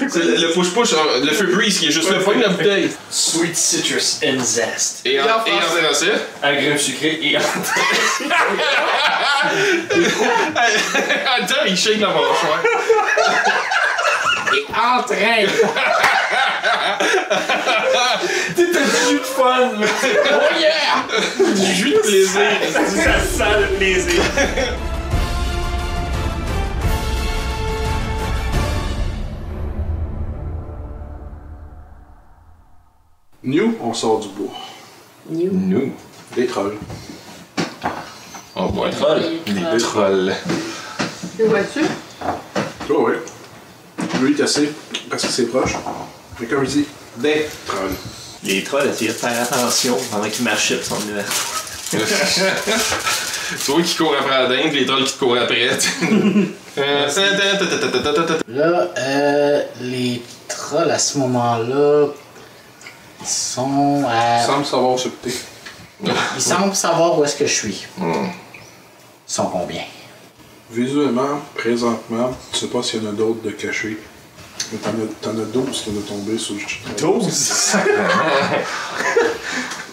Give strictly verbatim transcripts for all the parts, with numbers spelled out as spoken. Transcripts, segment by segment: Le, le push-push, hein, le feu breeze qui est juste le point de la bouteille. Sweet citrus and zest. Et en, et en, et en français? Agrumes sucrés et en. Attends, il shake la mâchoire. Et entraîne. T'es un jus de fun, là. Oh yeah! Du jus de plaisir. Ça sent le plaisir. New, on sort du bois. New. New. Des trolls. Oh boy. Des trolls. Des trolls. Tu le vois-tu? Oh oui. Lui, il est assez, parce que c'est proche. Mais comme je dis, des trolls. Les trolls, tu as faire attention pendant qu'ils marchaient pour son univers. Tu vois qu'ils courent après la dinde, les trolls qui te courent après. Là, euh, les trolls à ce moment-là. Ils sont à... Ils semblent savoir ce que t'es. Ils semblent savoir où est-ce que je suis. Mm. Ils sont combien? Visuellement, présentement, je sais pas s'il y en a d'autres de cachés. Mais t'en as douze qui t'en as tombé sur le... douze?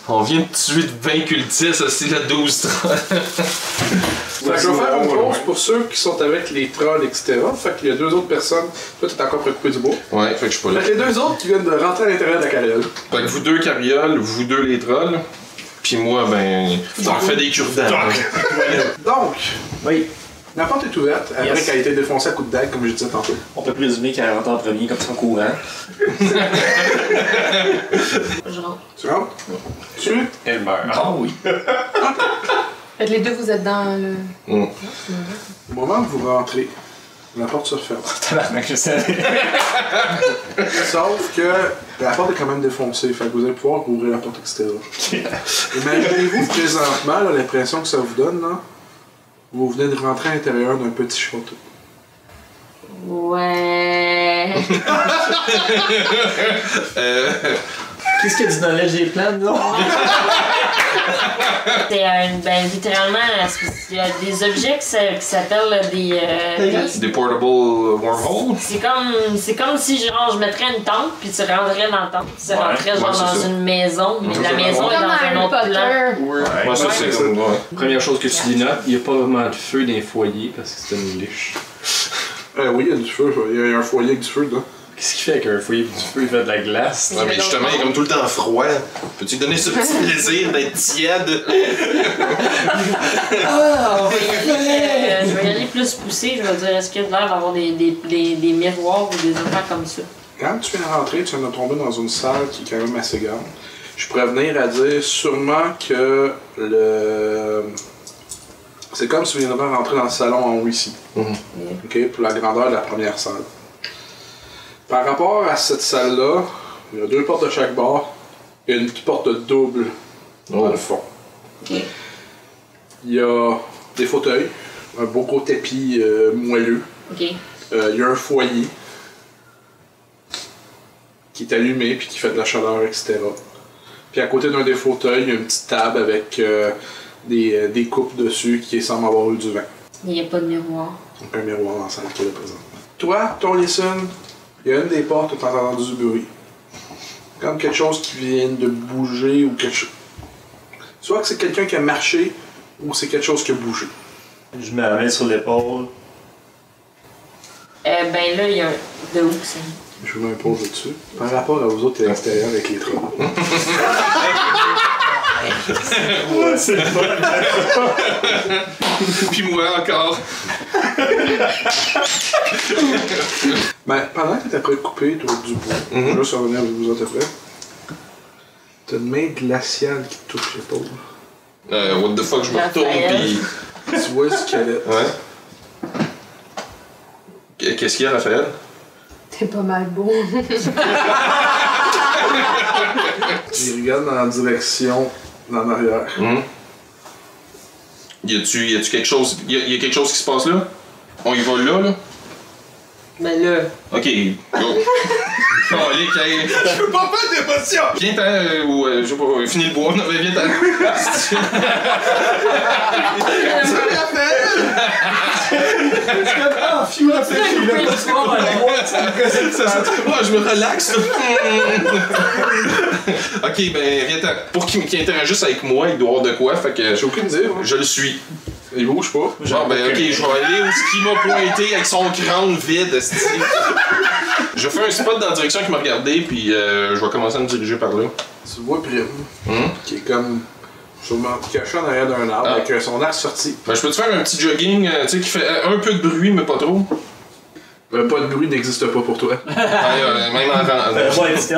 On vient de tuer vingt cultistes, c'est la douze trolls. Je vais faire une pause pour ceux qui sont avec les trolls, et cetera. Fait qu'il y a deux autres personnes. Toi, t'es encore préoccupé du bois. Ouais, fait que je suis pas là. Fait que les deux autres qui viennent de rentrer à l'intérieur de la carriole. Fait que vous deux carrioles, vous deux les trolls. Puis moi, ben. J'en fais des cures d'âme. Donc, oui. La porte est ouverte, yes. Après qu'elle a été défoncée à coups de dague, comme je disais tantôt. On peut présumer qu'elle rentre en premier, comme ça, en courant. Je rentre. Tu rentres? Tu? Elle meurt. Ah oui. Les deux, vous êtes dans le... Mm. Au moment où vous rentrez, la porte se referme. Tabarnak, je savais. Sauf que la porte est quand même défoncée, fait que vous allez pouvoir ouvrir la porte extérieure. Imaginez-vous présentement l'impression que ça vous donne, là. Vous venez de rentrer à l'intérieur d'un petit château. Ouais. euh... Qu'est-ce que tu dans l'âge des plans, non? C'est un. Ben, littéralement, il y a des objets qui s'appellent des, euh, des. Des portable wormholes? C'est comme, comme si genre, je mettrais une tente, puis tu rentrais dans la tente. Tu ouais, rentrais ouais, genre dans ça. Une maison, mais la maison est dans un autre plan. Ouais, ouais, ouais, ça, c'est ça. Ouais. Première chose que tu dis là, il n'y a pas vraiment de feu dans les foyers parce que c'est une liche. Euh, oui, il y a du feu, il y a un foyer avec du feu dedans. Qu'est-ce qu'il fait avec un foyer du feu? Il fait de la glace. Ouais, mais justement, il est comme tout le temps froid. Peux-tu donner ce petit plaisir d'être tiède? Ah, je vais y aller plus poussé. Je vais dire, est-ce qu'il y a l'air d'avoir des, des, des, des miroirs ou des affaires comme ça? Quand tu viens de rentrer, tu viens de tomber dans une salle qui est quand même assez grande. Je pourrais venir à dire sûrement que le... C'est comme si vous viendrez rentrer dans le salon en haut ici. Mm-hmm. Okay? Pour la grandeur de la première salle. Par rapport à cette salle-là, il y a deux portes de chaque bord et une porte double dans oh. le fond. Okay. Il y a des fauteuils, un beau gros tapis euh, moelleux. Okay. Euh, il y a un foyer qui est allumé et qui fait de la chaleur, et cetera. Puis à côté d'un des fauteuils, il y a une petite table avec euh, des, des coupes dessus qui semblent avoir eu du vent. Il n'y a pas de miroir. Aucun miroir dans la salle qui est là présent. Toi, Tolison, il y a une des portes où tu as entendu du bruit. Comme quelque chose qui vient de bouger ou quelque chose. Soit que c'est quelqu'un qui a marché ou c'est quelque chose qui a bougé. Je mets la main sur l'épaule. Euh, ben là, il y a un. De où c'est? Je vous mets un pause dessus. Par rapport à vous autres, t'es à l'extérieur avec les trolls. Ouais, c'est bon. Puis moi encore. Ben, pendant que t'es après coupé, toi, du bois, mm -hmm. juste revenir avec vous autres après, t'as une main glaciale qui te touche l'épaule. Euh, what the fuck, je me retourne pis. Tu vois le squelette. Ouais. Qu'est-ce qu'il y a, Raphaël? T'es pas mal beau. Il regarde dans la direction d'en arrière. Mmh. Y a-tu y a-tu quelque chose y a, y a quelque chose qui se passe là? On y va là là? Ben là. Ok. Go. Calique, hey. Je peux pas faire d'émotion! Viens t'en. Euh, ou euh, je sais pas, euh, finis le bois, non, mais viens t'en. Tu me rappelles? Tu me rappelles? Tu me rappelles? Je me relaxe. Ok, ben, viens t'en. Pour qu'il qu interagisse avec moi, il doit avoir de quoi, fait que j'ai aucune idée. Je le suis. Il bouge pas. Genre, ben, ok, je vais aller où ce qui m'a pointé avec son crâne vide, style. Je fais un spot dans la direction qu'il m'a regardé, puis euh, je vais commencer à me diriger par là. Tu vois Prim, hum? Qui est comme sûrement caché en arrière d'un arbre, ah. Avec son arc sorti. Ben, je peux te faire un petit jogging, euh, tu sais, qui fait un peu de bruit, mais pas trop? Ben, pas de bruit n'existe pas pour toi. Ah, euh, même en rentrant. Euh, ouais, c'est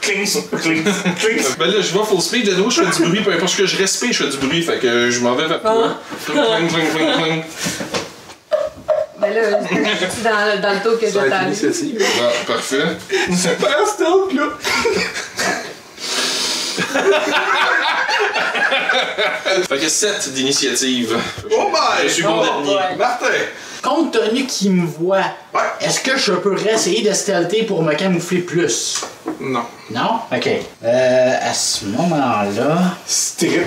cling, cling, cling. Ben là, je vais full speed, de nouveau, je fais du bruit, peu importe ce que je respire, je fais du bruit, fait que je m'en vais vers toi. Cling, cling, cling, cling. Ben là, c'est dans, dans le taux que je t'avais. Ah, parfait. Super stealth, là. Fait que sept d'initiative. Oh my! Je suis bon dernier. Martin! Compte tenu qu'il me voit, ouais. Est-ce que je peux essayer de stealther pour me camoufler plus? Non. Non? Ok. Euh, à ce moment-là... Strip!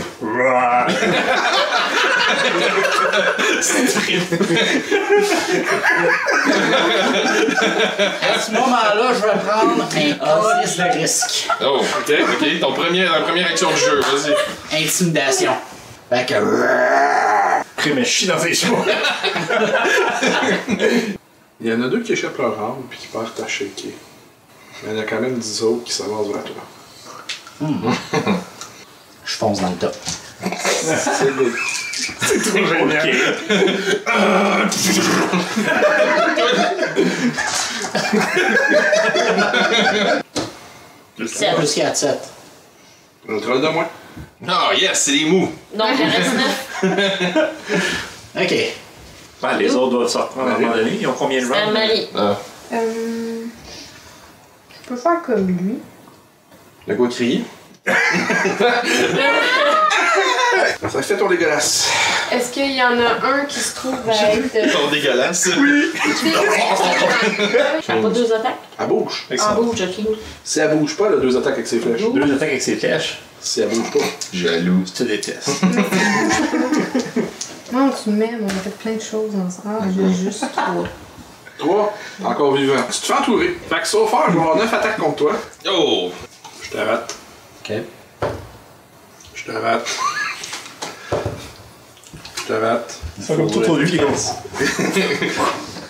Strip! À ce moment-là, je vais prendre un colis de risque. Oh, ok, ok. Ton premier, la première action du jeu, vas-y. Intimidation. Fait que... Mais je chie dans ses chevaux. Il y en a deux qui échappent leur arme puis qui partent à shaker. Mais il y en a quand même dix autres qui s'avancent vers toi. Mmh. Je fonce dans le top. C'est beau. C'est trop génial. sept plus quatre, sept. Un troll de moins. Non, oh, yes, c'est les mous! Non, il reste neuf. Ok. Ben, les autres doivent sortir à un moment donné. Ils ont combien de rounds? Marie. Ah. Euh... Je peux faire comme lui. Le quoi crier? Ça fait ton dégueulasse. Est-ce qu'il y en a un qui se trouve à être... Ton dégueulasse? Oui! Elle a pas deux attaques? Elle bouge. Elle bouge, ok. Si elle bouge pas, elle a deux attaques avec ses flèches. Deux attaques avec ses flèches? Si elle bouge pas. Jaloux. Je te déteste. Non, tu m'aimes, on a fait plein de choses ensemble. J'ai juste trois. Trois? Encore vivant. Tu te fais entourer. Fait que sauf faire, je vais avoir neuf attaques contre toi. Oh! Je te rate. Ok. Je te rate. Je te rate. C'est comme tout autour de lui qui commence.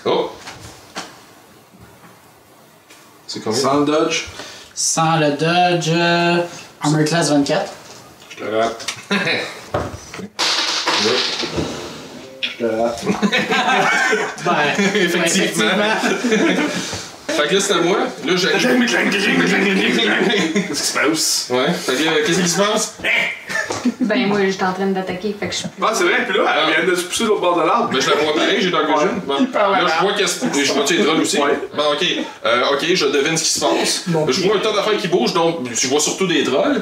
Oh! C'est combien? Sans le dodge. Sans le dodge. Euh... Armor class vingt-quatre. Je te rate. Je te rate. Ben, effectivement. effectivement. Fait que là, c'est à moi. Là, j'ai. Qu'est-ce qui se passe? Ouais. Fait que là, qu'est-ce qui se passe? Ben, moi, j'étais en train d'attaquer. Fait que je suis. Ah, c'est vrai, puis là, elle vient de se pousser l'autre bord de l'arbre. Ben, je la vois pareil, j'ai dans le cochon. Là, je vois qu'est-ce que. Je vois tes drones aussi. Ben, ok. Ok, je devine ce qui se passe. Je vois un tas d'affaires qui bougent, donc je vois surtout des trolls.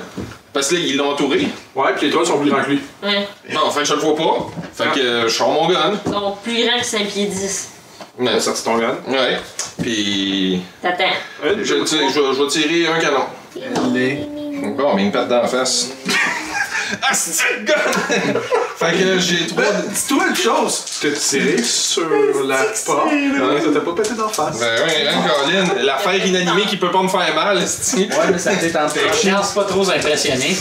Parce que là, ils l'ont entouré. Ouais, pis les trolls sont plus grands que lui. Ouais. Non, enfin, je le vois pas. Fait que je sors mon gun. Ils sont plus grands que cinq pieds dix. Ouais, sorti ton gun. Ouais. Puis. T'attends. Je, je, je vais tirer un canon. Allez. Encore, on met une patte dans la face. Ah, c'est une gun! Fait que j'ai trois. Ben, dis-toi une chose! T'as tiré sur la porte. Ça t'a pas pété d'en face. Ben oui, hein, Colin, l'affaire inanimée qui peut pas me faire mal, c'est-tu? Ouais, mais ça t'est empêché. Je pense pas trop impressionné.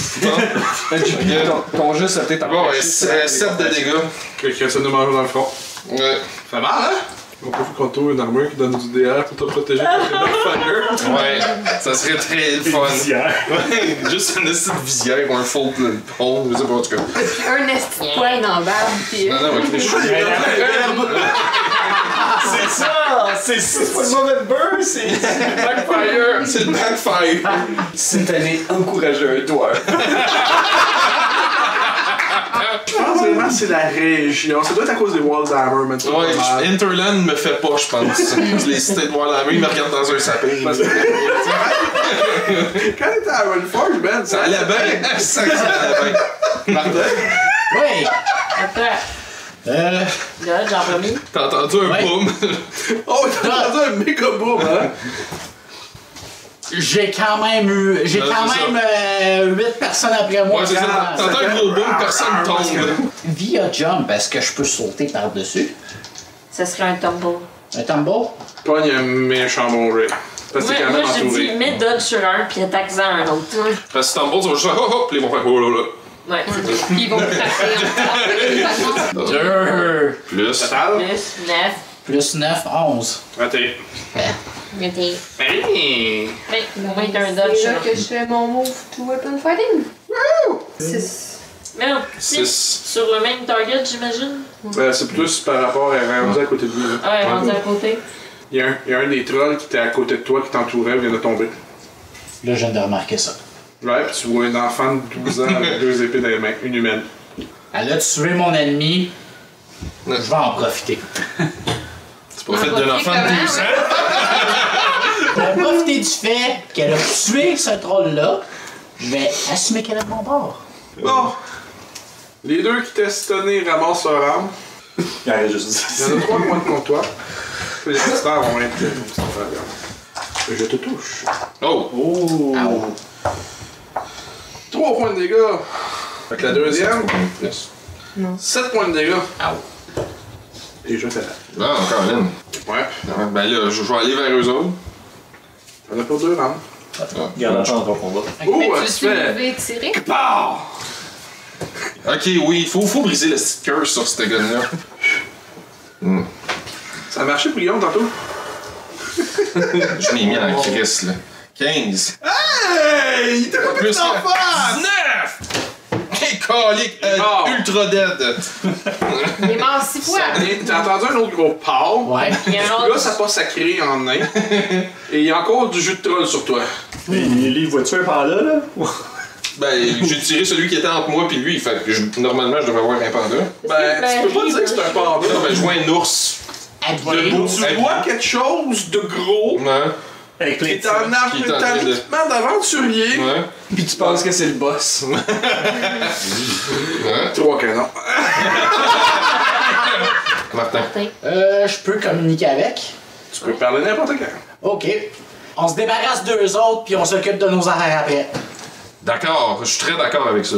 Ton jeu, ça t'est empêché. Bon, sept de dégâts. Quelqu'un se nous mange dans le front. Ouais. Fait mal, hein? On peut faire contour une armure qui donne du D R pour te protéger contre le backfire. Ouais, ça serait très fun. Une visière. Ouais, juste un esti de visière ou un faux pont, je sais pas en tout cas. Un esti de poing dans le barbe pis... Non, non, ok, je suis... C'est ça! C'est le mauvais beurre, c'est le backfire! C'est le backfire! C'est allé encourager un doigt. Je pense vraiment que c'est la région. Ça doit être à cause des Wildhammer maintenant. Ouais, Hinterland me fait pas, je pense. Les cités de Wildhammer, ils me regardent dans un sapin. Parce que... Quand t'étais à Ironforge, Ben, ça allait bien. Ça allait bien. Martin? Oui! Attends. Euh. Là, j'en remis. T'as entendu un boom? Oh, t'as entendu un méga boom, hein? J'ai quand même eu. J'ai quand même euh, huit personnes après moi. Ouais, t'entends un gros boom, personne tombe. Via jump, est-ce que je peux sauter par-dessus? Ça serait un tumble. Un tumble? Pogne un méchant bon ray. Parce que ouais, quand même moi, entouré. J'ai dit, mets dodge sur un, puis attaque-en un autre. Parce que tumble, tu vas juste faire hop, hop, puis ils vont faire oh là là. Ouais, c'est ils vont frapper. deux plus. Total. Plus neuf. Plus neuf, onze. vingt et un. vingt et un. Hey! vingt et un dodge. C'est là que je fais mon move to weapon fighting. Wouh! six. Merde, six. Sur le même target, j'imagine? Ben, c'est plus par rapport à rendu à côté de lui. Ouais, rendu à côté. Il y, a un, il y a un des trolls qui était à côté de toi, qui t'entourait, vient de tomber. Là, je viens de remarquer ça. Ouais, pis tu vois un enfant de douze ans avec deux épées dans les mains, une humaine. Elle a tué mon ennemi. Je vais en profiter. Tu profites d'un enfant de douze ans? Je vais profiter du fait qu'elle a tué ce troll-là. Je vais assumer qu'elle est de mon bord. Bon! Les deux qui t'estonnent ramassent leur arme. Il y en a juste dix. Il y en a trois points contre toi. Les testeurs vont être. Je te touche. Oh! Oh! trois points de dégâts. Fait que la deuxième. sept points de dégâts. Ow. Déjà t'as la. Ah, encore une. Ouais. Ah, ben là, je vais aller vers eux autres. T'en as pour deux rounds. Il y en a un chance pour combat. Oh, tu fais. Tirer. Ok, oui, faut, faut briser le sticker sur cette gueule-là. Mm. Ça a marché pour Guillaume tantôt. Je l'ai mis en crise, là. quinze. Hey! Il t'a coupé plus en face! dix-neuf! Quel calique! Euh, ultra dead! Il est mort six fois! T'as entendu un autre gros pao? Ouais. Et là, ça passe à crier en nain. Et il y a encore du jus de troll sur toi. Mais il voit-tu un panda, là? Ben, j'ai tiré celui qui était entre moi puis lui. Fait que je, normalement, je devrais avoir un panda. Ben, tu peux pas dire que c'est un panda. Ben, je vois un ours. Debout. Tu vois quelque chose de gros. Ouais. Qui est en arbre, qui est en équipement d'aventurier. Ouais. Puis tu penses que c'est le boss. Ouais. Trois canons. Martin. Euh, je peux communiquer avec. Tu peux parler n'importe quand. Ok. On se débarrasse d'eux autres, puis on s'occupe de nos affaires après. D'accord, je suis très d'accord avec ça.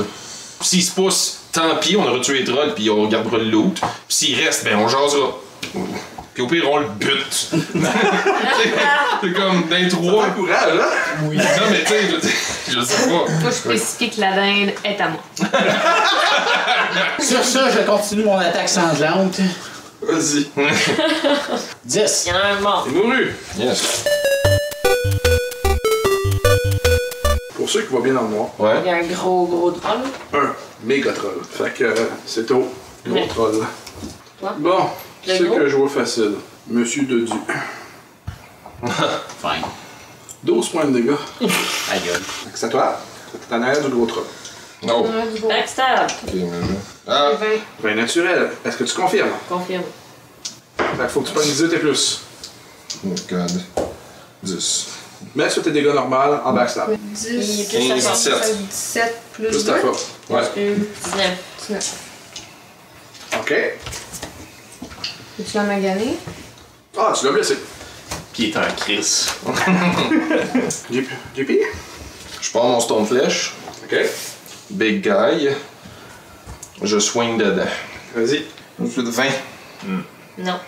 S'ils se poussent, tant pis, on aura tué les trolls, puis on regardera le loot. Puis s'ils restent, ben on jasera. Puis au pire, on le bute. C'est comme d'un trois. Courage, là. Oui. Non, mais tu sais, je, je sais pas. Faut spécifier que la dinde est à moi. Sur ça, je continue mon attaque sanglante. Vas-y. dix. Il y en a un mort. Il est mouru. Yes. Pour ceux qui voient bien dans le noir. Ouais. Il y a un gros, gros troll. Un méga troll. Fait que c'est au gros ouais. troll. Ouais. Bon. C'est que je vois facile. Monsieur Dedu. Fine. douze points de dégâts. Aïe. C'est à toi. T'es en arrière du gros troll. Non. Backstab. Ah. vingt naturel. Est-ce que tu confirmes? Confirme. Fait que faut que tu prennes dix-huit et plus. Oh god. dix. Mets sur tes dégâts normaux en backstab. dix. dix-sept plus deux. Juste à toi. Ouais. dix-neuf. Ok. Et tu l'as magané? Ah, tu l'as blessé. Puis il est en crise. Du pire? Je prends mon stone flèche. Ok. Big guy. Je swing dedans. Vas-y. Plus de vingt. Mm. Non.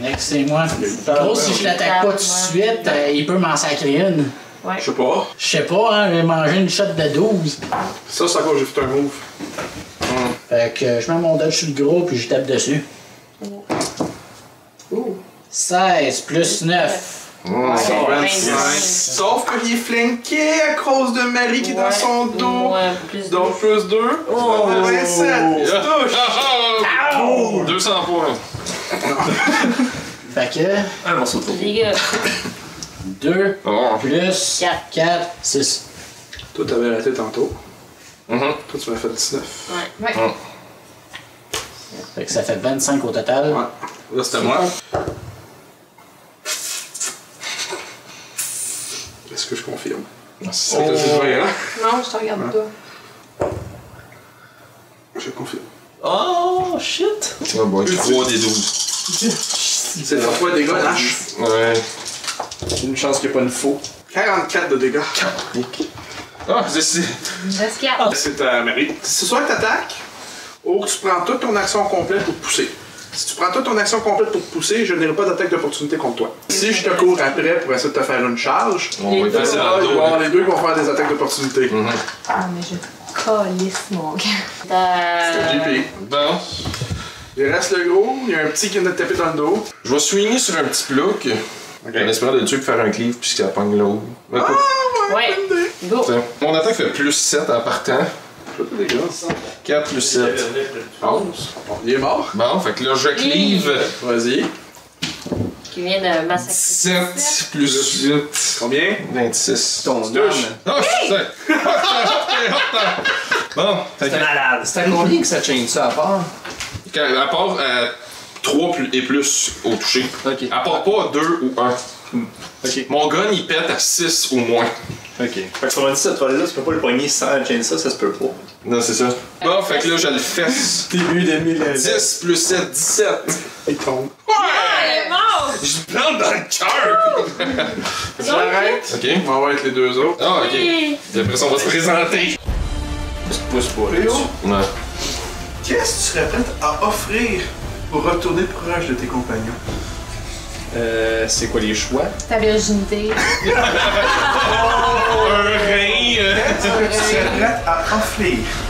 Next, c'est moi. En gros, si je l'attaque pas tout de suite, euh, il peut m'en sacrer une. Ouais. Je sais pas. Je sais pas, hein, j'ai mangé une shot de douze. Ça, c'est à cause que j'ai fait un move. Fait que je mets mon dodge sur le gros puis je tape dessus. Ouh. seize plus neuf. Mmh. Sauf qu'il est flanqué à cause de Marie ouais. qui est dans son dos. Ouais. Plus donc plus deux. Oh. vingt-sept. Je touche. Oh. Oh. deux cents points. Fait que. Un morceau de peau. deux oh. plus quatre. quatre. six. Toi, t'avais raté tantôt. Mm-hmm. Toi, tu m'as fait dix-neuf. Ouais. ouais. Hum. Fait que ça fait vingt-cinq au total. Ouais. Là, c'était moi. Est-ce que je confirme? C'est oh. que je vois, hein? Non, je te regarde ouais. toi. Je confirme. Oh, shit! Ouais, bon, trois des douze. C'est parfois des gars lâches. Ouais. Une chance qu'il n'y a pas une faux. quarante-quatre de dégâts. Ah, c'est... C'est ta mérite. C'est soit que tu attaques ou que tu prends toute ton action complète pour te pousser. Si tu prends toute ton action complète pour te pousser, je n'aurai pas d'attaque d'opportunité contre toi. Si je te cours après pour essayer de te faire une charge, on les deux, là, deux. Bon, les deux vont faire des attaques d'opportunité. Mm -hmm. Ah, mais je colisse mon gars. C'est J P. Bon. Il reste le gros, il y a un petit qui vient de taper dans le dos. Je vais swinguer sur un petit plouc. Okay. En espérant de le tuer pour faire un cleave puis qu'il appogne l'autre. Ah, ouais, ouais. Go. Mon attaque fait plus sept en partant. quatre plus sept, onze. Il est mort. Bon, fait que là, je cleave. Vas-y. Qui vient de massacrer. sept plus huit. Combien? vingt-six. Ton douche. Oh, c'est bon, c'est malade. C'est à combien que ça change ça à part? À part euh, trois et plus au toucher. Okay. À part pas deux ou un. Mm. Okay. Mon gun, il pète à six ou moins. Ok. Fait que si on dit cette toile-là, tu peux pas le poigner sans le chainsaw, ça se peut pas. Non, c'est ça. Bon, fait que là, je le fesse. Début deux mille. dix plus sept, dix-sept. Il tombe. Ouais! Il est mort! Je plante dans le cœur! J'arrête. Ok, on va être les deux autres. Ah, ok. Après ça, on va se présenter. Je te pousse pas. Léo? Ouais. Qu'est-ce que tu serais prête à offrir pour retourner proche de tes compagnons? Euh, c'est quoi les choix? Ta virginité. Oh, un rein! Qu'est-ce que tu serais prête à offrir